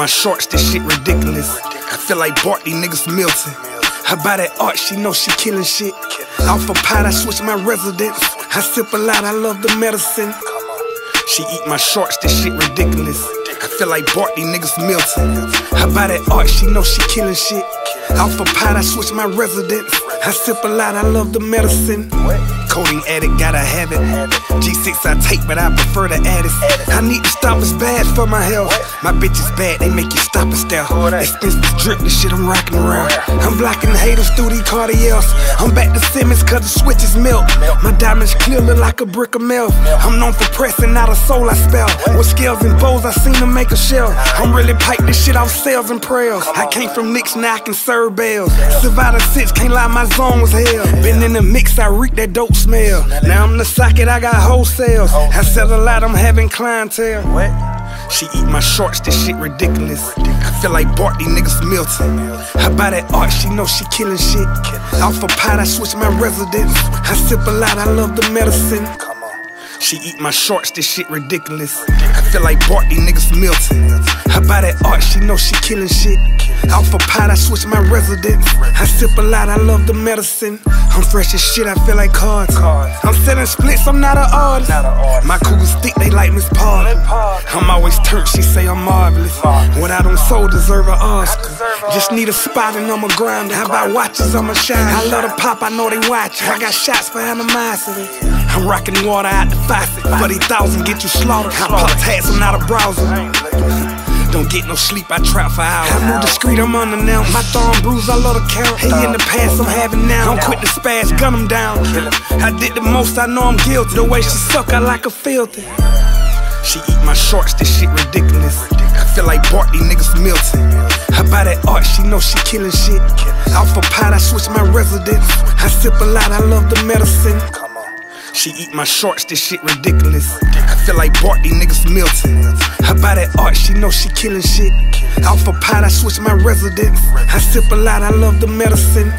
my shorts, this shit ridiculous. I feel like Bart, these niggas from Milton. Her body art, she know she killing shit. Alpha pot, I switch my residence. I sip a lot, I love the medicine. She eat my shorts, this shit ridiculous. I feel like Bart, these niggas from Milton. Her body art, she know she killing shit. Alpha pot, I switch my residence. I sip a lot, I love the medicine. Coding addict, gotta have it. G6 I take, but I prefer the Addis. I need to stop, it's bad for my health. My bitch is bad, they make you stop and stare. Expensive drip, the shit I'm rocking around. I'm blocking haters through these cardiels. I'm back to Simmons, cause the switch is milk. My diamonds clear, look like a brick of milk. I'm known for pressing, not a soul I spell. With scales and bows, I seen them make a shell. I'm really piped, this shit off sales and prayers. I came from Knicks, now I can serve bells. Survivor 6, can't lie, my zone was hell. Been in the mix, I reek that dope smell. Now I'm the socket, I got wholesales. I sell a lot, I'm having clientele. She eat my shorts, this shit ridiculous. I feel like Bart, these niggas Milton. Her body art, she know she killing shit. Alpha pot, I switch my residence. I sip a lot, I love the medicine. She eat my shorts, this shit ridiculous. I feel like Bart, these niggas Milton. Her body art, she know she killing shit. Alpha pot, I switch my residence. I sip a lot, I love the medicine. I'm fresh as shit, I feel like cards. I'm selling splits, I'm not an artist. My cougars thick, they like Miss Party. I'm always turnt, she say I'm marvelous. What I don't sow, deserve an Oscar. Just need a spot and I'm a grinder. How about watches, I'm a shine. I love to pop, I know they watch. I got shots for animosity. I'm rocking water out the faucet. For these thousand, get you slaughtered. I pop tags, I'm not a browser. Don't get no sleep, I trap for hours. I move discreet, I'm unannounced. My thumb bruise, I love to count. Hey, in the past, I'm having now. I'm quick to spaz, gun him down. I did the most, I know I'm guilty. The way she suck, I like her filthy. She eat my shorts, this shit ridiculous. I feel like Bart, these niggas Milton. Her body art, she know she killing shit. Alpha pot, I switch my residence. I sip a lot, I love the medicine. She eat my shorts, this shit ridiculous. I feel like Bart, these niggas Milton. Her body art, she know she killing shit. Alpha pot, I switch my residence. I sip a lot, I love the medicine.